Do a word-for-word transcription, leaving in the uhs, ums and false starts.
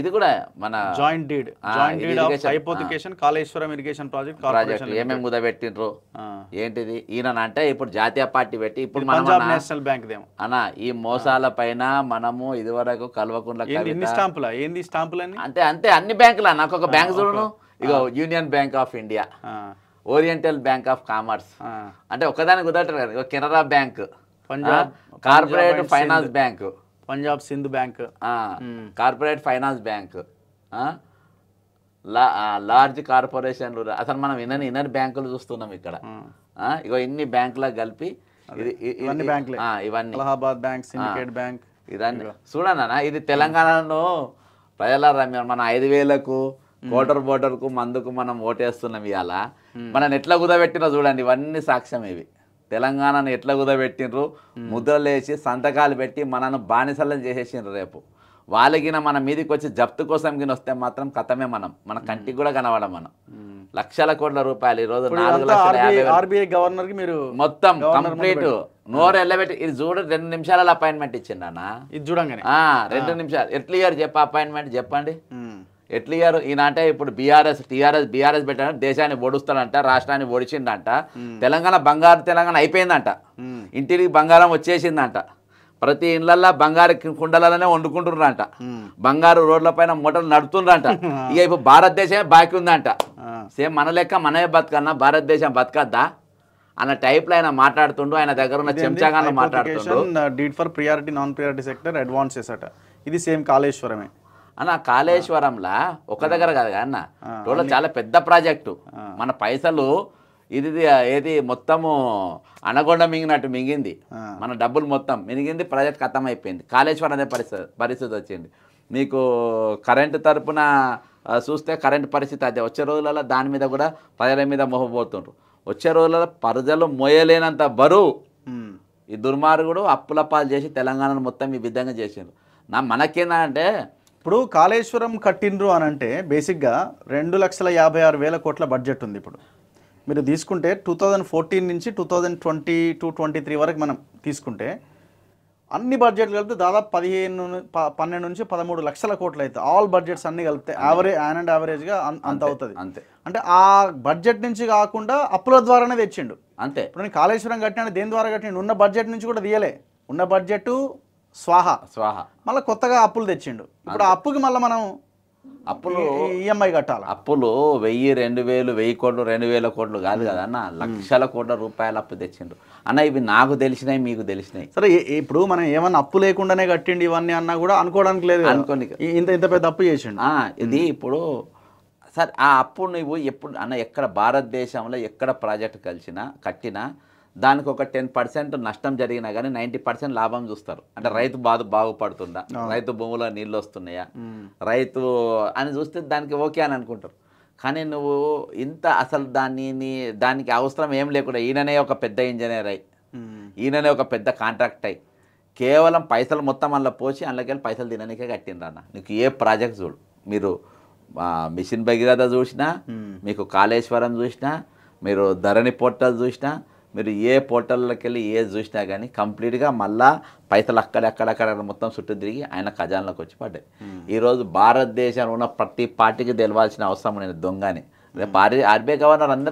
ఇది కూడా మన joint deed joint deed of hypothecation Kaleshwaram irrigation project corporation ఏమేం ముద పెట్టిండ్రో ఏంటిది ఈయన అంటే ఇప్పుడు జాతీయ పార్టీ పెట్టి ఇప్పుడు మనం పంజాబ్ నేషనల్ బ్యాంక్ దేమో అన్న ఈ మోసాలపైన మనము ఇదివరకు కల్వకుండ్ల కవిత ఏంది స్టాంపుల ఏంది స్టాంపులని అంటే అంతే అన్ని బ్యాంకుల నాకు ఒక బ్యాంక్ చూడను ఇగో union bank of India oriental bank of commerce అంటే ఒకదానికి ఉదాహరణ కదా ఇగో Canara bank Punjab corporate finance bank Punjab Sindhu Bank, uh, mm. Corporate Finance Bank, uh, la, uh, large corporation. Asal manam inani inani bankulu chustunam ikkada. Ah, igo inni bankla galpi ivanni bankle. Ah, ivanni Allahabad Bank, Syndicate Bank. Idanni chudana na idi Telangana prajalara mana ఐదు వేలకు water border కు మందుకు మనం ఓటేస్తున్నాం ఇయాల. మనం ఎట్లా గుదబెట్టినా చూడండి ఇవన్నీ సాక్ష్యం ఇవి. తెలంగాణను ఎట్లా కుదబెట్టిండ్రు ముద్రలేసి సంతకాలు పెట్టి మనను బానిసలను చేసేసిండ్రు రేపు వాళ్ళకిన మన మీదకి వచ్చి జప్తు కోసం కింద వస్తే మాత్రం కథమే మనం మన కంటికి కూడా కనబడం మనం లక్షల కోట్ల రూపాయలు ఈ రోజు ఆర్బీఐ గవర్నర్ కి మీరు మొత్తం కంప్లీట్ నోరు ఎల్లబెట్టి ఇది చూడ రెండు నిమిషాల అపాయింట్మెంట్ ఇచ్చిండు అన్న ఇది చూడంగానే రెండు నిమిషాలు ఎట్లా ఇయర్ చెప్ప అపాయింట్మెంట్ చెప్పండి ఎట్లా ఇయ్యారు ఈయనంటే ఇప్పుడు బీఆర్ఎస్ టీఆర్ఎస్ బీఆర్ఎస్ పెట్టాడంటే దేశాన్ని ఓడిస్తాడంట రాష్ట్రాన్ని ఓడిచిండంట తెలంగాణ బంగారు తెలంగాణ అయిపోయిందంట ఇంటికి బంగారం వచ్చేసిందంట ప్రతి ఇళ్ళల్లో బంగారు కుండలలోనే వండుకుంటున్నారంట బంగారు రోడ్ల పైన మోటార్లు నడుపుతున్నారంట ఇక ఇప్పుడు భారతదేశమే బాకీ ఉందంట సేమ్ మన లెక్క మనమే బతకన్నా భారతదేశం బతకద్దా అన్న టైప్లో ఆయన మాట్లాడుతుండు ఆయన దగ్గర ఉన్న చెంచాగానే మాట్లాడుతుండు deed for priority non priority sector advances అట ఇది సేమ్ కాళేశ్వరమే అన్న కాళేశ్వరంలా ఒక దగ్గర కాదు అన్న టోటల్ చాలా పెద్ద ప్రాజెక్టు మన పైసలు ఇది ఏది మొత్తము అనగొండ మింగినట్టు మింగింది మన డబ్బులు మొత్తం మింగింది ప్రాజెక్ట్ ఖతం అయిపోయింది కాళేశ్వరం అనే పరిస్థితి పరిస్థితి వచ్చింది మీకు కరెంటు తరపున చూస్తే కరెంటు పరిస్థితి అదే వచ్చే రోజులలో దాని మీద కూడా ప్రజల మీద మోహపోతుండ్రు వచ్చే రోజులలో ప్రజలు మోయలేనంత బరువు ఈ దుర్మార్గుడు అప్పుల పాలు చేసి తెలంగాణను మొత్తం ఈ విధంగా చేసిండ్రు నా మనకేందంటే ఇప్పుడు కాళేశ్వరం కట్టిండ్రు అని అంటే బేసిక్గా రెండు లక్షల యాభై ఆరు వేల కోట్ల బడ్జెట్ ఉంది ఇప్పుడు మీరు తీసుకుంటే టూ థౌజండ్ ఫోర్టీన్ నుంచి two thousand twenty two twenty three వరకు మనం తీసుకుంటే అన్ని బడ్జెట్లు కలిపితే దాదాపు పదిహేను పన్నెండు నుంచి పదమూడు లక్షల కోట్లు అవుతాయి ఆల్ బడ్జెట్స్ అన్ని కలిపితే యావరేజ్ యాన్ అండ్ యావరేజ్గా అంత అవుతుంది అంతే అంటే ఆ బడ్జెట్ నుంచి కాకుండా అప్పుల ద్వారానే తెచ్చిండు అంతే ఇప్పుడు నేను కాళేశ్వరం కట్టినా దేని ద్వారా కట్టిండు ఉన్న బడ్జెట్ నుంచి కూడా తీయలే ఉన్న బడ్జెట్ స్వాహ స్వాహ మళ్ళీ కొత్తగా అప్పులు తెచ్చిండు ఇప్పుడు అప్పుకి మళ్ళీ మనం అప్పులు ఈఎంఐ కట్టాలి అప్పులు వెయ్యి రెండు వేలు వెయ్యి కోట్లు రెండు వేల కోట్లు కాదు కదా అన్న లక్షల కోట్ల రూపాయలు అప్పు తెచ్చిండు అన్న ఇవి నాకు తెలిసినాయి మీకు తెలిసినాయి సరే ఇప్పుడు మనం ఏమన్నా అప్పు లేకుండానే కట్టిండి ఇవన్నీ అన్నా కూడా అనుకోవడానికి లేదు అనుకోండి ఇంత ఇంత పెద్ద అప్పు చేసిండు ఇది ఇప్పుడు సరే ఆ అప్పు నువ్వు ఎప్పుడు అన్న ఎక్కడ భారతదేశంలో ఎక్కడ ప్రాజెక్ట్ కలిసినా కట్టినా దానికి ఒక టెన్ పర్సెంట్ నష్టం జరిగినా కానీ నైంటీ పర్సెంట్ లాభం చూస్తారు అంటే రైతు బాధ బాగుపడుతుందా రైతు భూములో నీళ్ళు వస్తున్నాయా రైతు అని చూస్తే దానికి ఓకే అని అనుకుంటారు కానీ నువ్వు ఇంత అసలు దాన్ని దానికి అవసరం ఏం లేకుండా ఈయననే ఒక పెద్ద ఇంజనీర్ అయ్యి ఈయననే ఒక పెద్ద కాంట్రాక్ట్ అయ్యి కేవలం పైసలు మొత్తం అందులో పోసి అందులోకెళ్ళి పైసలు తినడానికే కట్టిండ్రు అన్న నీకు ఏ ప్రాజెక్ట్ చూడు మీరు మిషన్ భగీరథ చూసినా మీకు కాళేశ్వరం చూసినా మీరు ధరణి పోర్టల్ చూసినా మీరు ఏ పోర్టల్లోకి వెళ్ళి ఏ చూసినా కానీ కంప్లీట్గా మళ్ళా పైసలు అక్కడెక్కడక్కడ మొత్తం చుట్టూ తిరిగి ఆయన ఖజానాలోకి వచ్చి పడ్డాయి ఈరోజు భారతదేశంలో ఉన్న ప్రతి పార్టీకి తెలవాల్సిన అవసరం నేను దొంగని రేపు ఆర్బీఐ గవర్నర్ అందరూ